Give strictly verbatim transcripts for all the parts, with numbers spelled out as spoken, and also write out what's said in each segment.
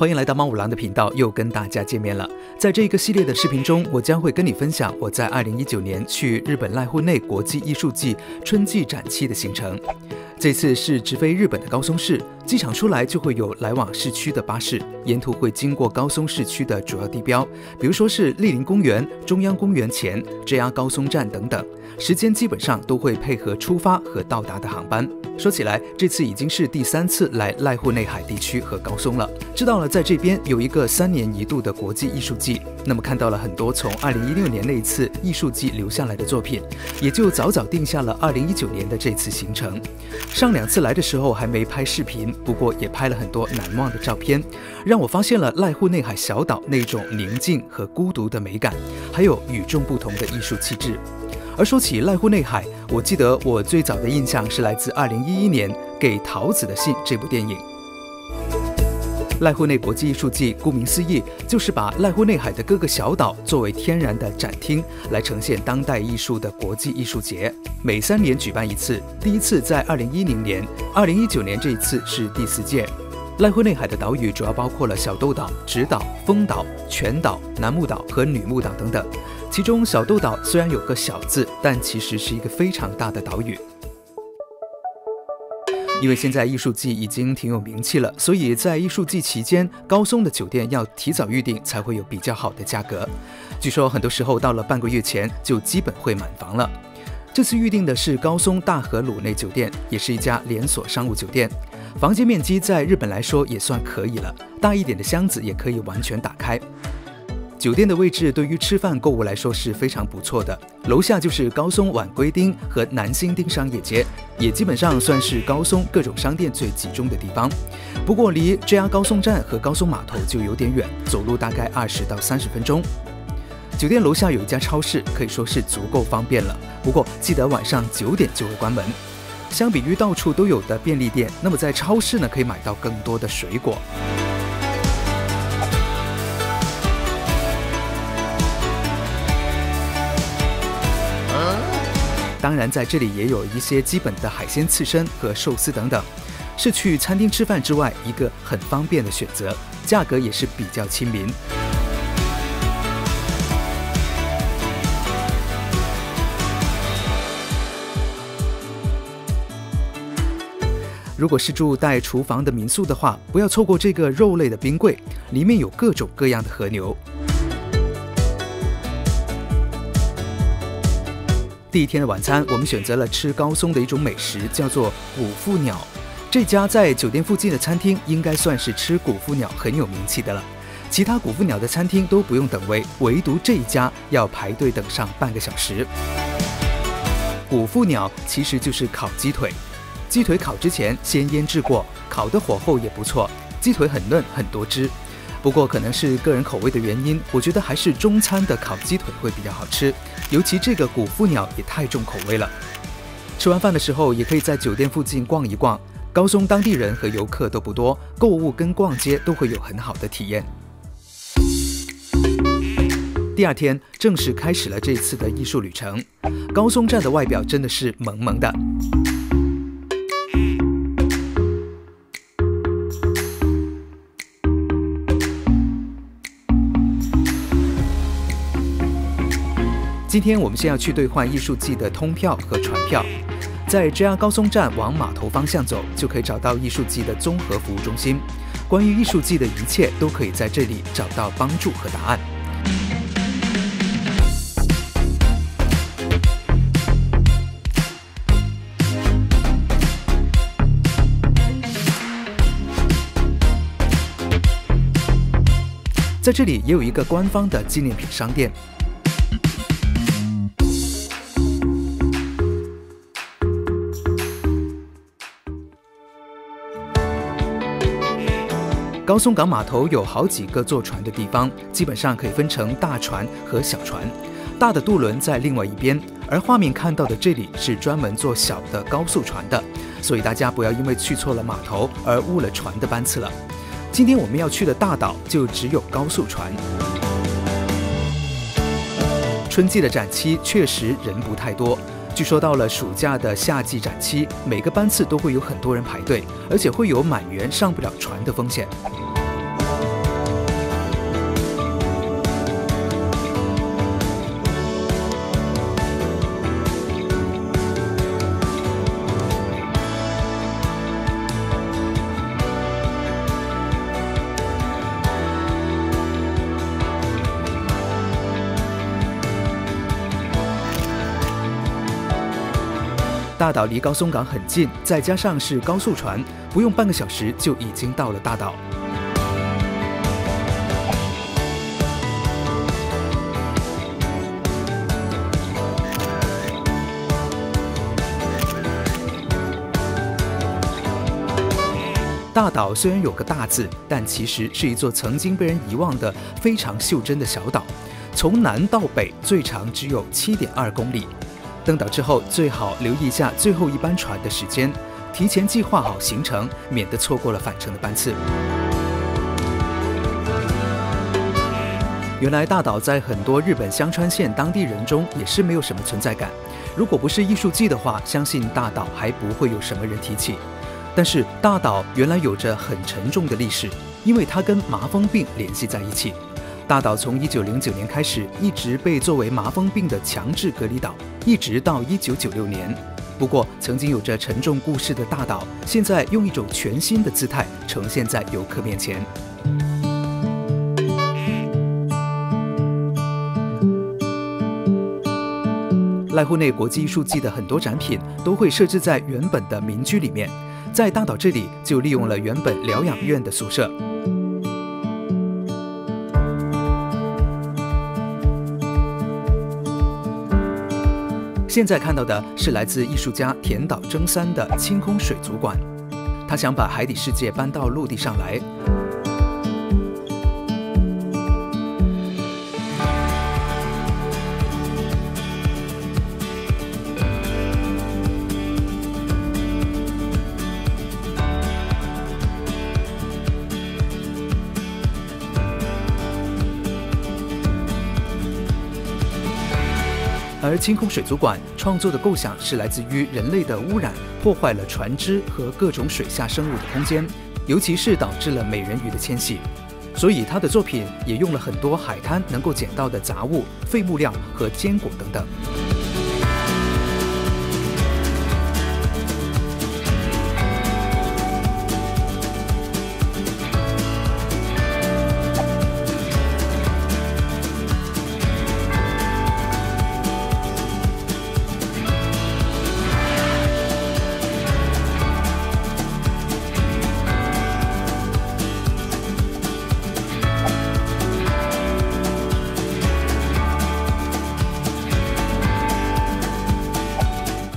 欢迎来到猫五郎的频道，又跟大家见面了。在这一个系列的视频中，我将会跟你分享我在二零一九年去日本濑户内国际艺术季春季展期的行程。这次是直飞日本的高松市，机场出来就会有来往市区的巴士，沿途会经过高松市区的主要地标，比如说是栗林公园、中央公园前、J R 高松站等等。时间基本上都会配合出发和到达的航班。 说起来，这次已经是第三次来濑户内海地区和高松了。知道了，在这边有一个三年一度的国际艺术季，那么看到了很多从二零一六年那一次艺术季留下来的作品，也就早早定下了二零一九年的这次行程。上两次来的时候还没拍视频，不过也拍了很多难忘的照片，让我发现了濑户内海小岛那种宁静和孤独的美感，还有与众不同的艺术气质。 而说起濑户内海，我记得我最早的印象是来自二零一一年《给桃子的信》这部电影。濑户内国际艺术季，顾名思义，就是把濑户内海的各个小岛作为天然的展厅，来呈现当代艺术的国际艺术节。每三年举办一次，第一次在二零一零年， 二零一九年这一次是第四届。 濑户内海的岛屿主要包括了小豆岛、直岛、丰岛、全岛、男木岛和女木岛等等。其中小豆岛虽然有个“小”字，但其实是一个非常大的岛屿。因为现在艺术季已经挺有名气了，所以在艺术季期间，高松的酒店要提早预订才会有比较好的价格。据说很多时候到了半个月前就基本会满房了。这次预订的是高松大和鲁内酒店，也是一家连锁商务酒店。 房间面积在日本来说也算可以了，大一点的箱子也可以完全打开。酒店的位置对于吃饭购物来说是非常不错的，楼下就是高松晚归町和南新町商业街，也基本上算是高松各种商店最集中的地方。不过离 J R 高松站和高松码头就有点远，走路大概二十到三十分钟。 酒店楼下有一家超市，可以说是足够方便了。不过记得晚上九点就会关门。 相比于到处都有的便利店，那么在超市呢可以买到更多的水果。当然，在这里也有一些基本的海鲜刺身和寿司等等，是去餐厅吃饭之外一个很方便的选择，价格也是比较亲民。 如果是住带厨房的民宿的话，不要错过这个肉类的冰柜，里面有各种各样的和牛。第一天的晚餐，我们选择了吃高松的一种美食，叫做古腹鸟。这家在酒店附近的餐厅应该算是吃古腹鸟很有名气的了。其他古腹鸟的餐厅都不用等位，唯独这一家要排队等上半个小时。古腹鸟其实就是烤鸡腿。 鸡腿烤之前先腌制过，烤的火候也不错，鸡腿很嫩很多汁。不过可能是个人口味的原因，我觉得还是中餐的烤鸡腿会比较好吃，尤其这个古腹鸟也太重口味了。吃完饭的时候也可以在酒店附近逛一逛，高松当地人和游客都不多，购物跟逛街都会有很好的体验。 第二天正式开始了这次的艺术旅程，高松站的外表真的是萌萌的。 今天我们先要去兑换艺术季的通票和船票，在 J R 高松站往码头方向走，就可以找到艺术季的综合服务中心。关于艺术季的一切都可以在这里找到帮助和答案。在这里也有一个官方的纪念品商店。 高松港码头有好几个坐船的地方，基本上可以分成大船和小船。大的渡轮在另外一边，而画面看到的这里是专门坐小的高速船的，所以大家不要因为去错了码头而误了船的班次了。今天我们要去的大岛就只有高速船。春季的展期确实人不太多。 据说到了暑假的夏季展期，每个班次都会有很多人排队，而且会有满员上不了船的风险。大岛离高松港很近，再加上是高速船，不用半个小时就已经到了大岛。 大岛虽然有个“大”字，但其实是一座曾经被人遗忘的非常袖珍的小岛。从南到北，最长只有 七点二 公里。登岛之后，最好留意一下最后一班船的时间，提前计划好行程，免得错过了返程的班次。原来大岛在很多日本香川县当地人中也是没有什么存在感。如果不是艺术季的话，相信大岛还不会有什么人提起。 但是大岛原来有着很沉重的历史，因为它跟麻风病联系在一起。大岛从一九零九年开始，一直被作为麻风病的强制隔离岛，一直到一九九六年。不过，曾经有着沉重故事的大岛，现在用一种全新的姿态呈现在游客面前。 濑户内国际艺术季的很多展品都会设置在原本的民居里面，在大岛这里就利用了原本疗养院的宿舍。现在看到的是来自艺术家田岛征三的清空水族馆，他想把海底世界搬到陆地上来。 而清空水族馆创作的构想是来自于人类的污染破坏了船只和各种水下生物的空间，尤其是导致了美人鱼的迁徙。所以他的作品也用了很多海滩能够捡到的杂物、废木料和坚果等等。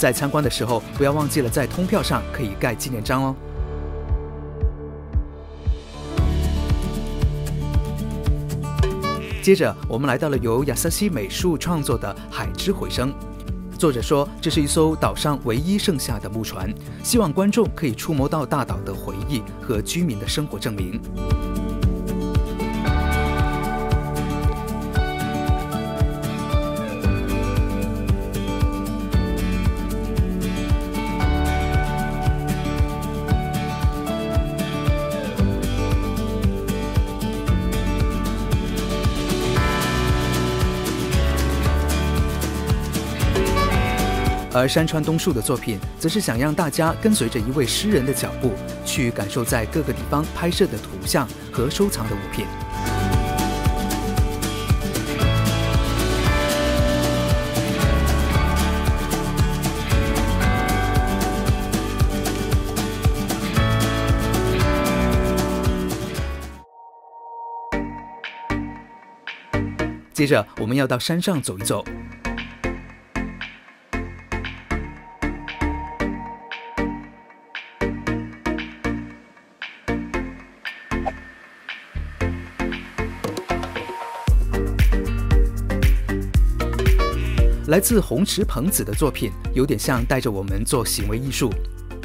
在参观的时候，不要忘记了在通票上可以盖纪念章哦。接着，我们来到了由亚萨西美术创作的《海之回声》。作者说，这是一艘岛上唯一剩下的木船，希望观众可以触摸到大岛的回忆和居民的生活证明。 而山川东树的作品，则是想让大家跟随着一位诗人的脚步，去感受在各个地方拍摄的图像和收藏的物品。接着，我们要到山上走一走。 来自红池朋子的作品有点像带着我们做行为艺术。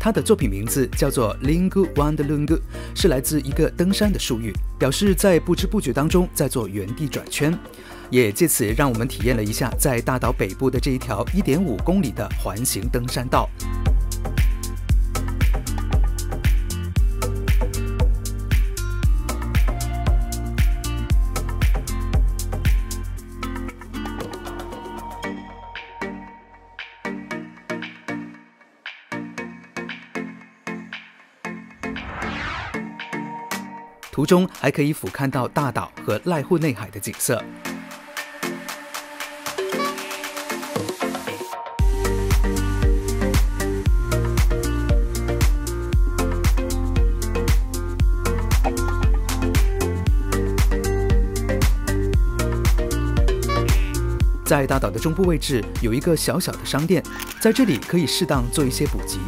他的作品名字叫做 Lingu Wanderung， 是来自一个登山的术语，表示在不知不觉当中在做原地转圈，也借此让我们体验了一下在大岛北部的这一条 一点五公里的环形登山道。 途中还可以俯瞰到大岛和濑户内海的景色。在大岛的中部位置有一个小小的商店，在这里可以适当做一些补给，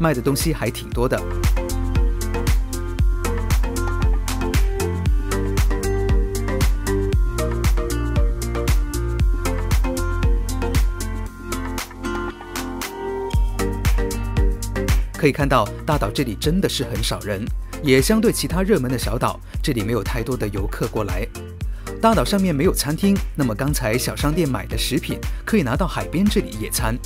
卖的东西还挺多的。 可以看到，大岛这里真的是很少人，也相对其他热门的小岛，这里没有太多的游客过来。大岛上面没有餐厅，那么刚才小商店买的食品可以拿到海边这里野餐。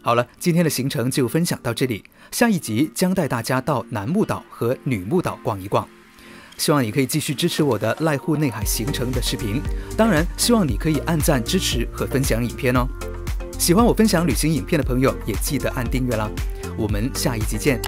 好了，今天的行程就分享到这里，下一集将带大家到男木岛和女木岛逛一逛。 希望你可以继续支持我的濑户内海行程的视频，当然，希望你可以按赞支持和分享影片哦。喜欢我分享旅行影片的朋友，也记得按订阅啦。我们下一集见。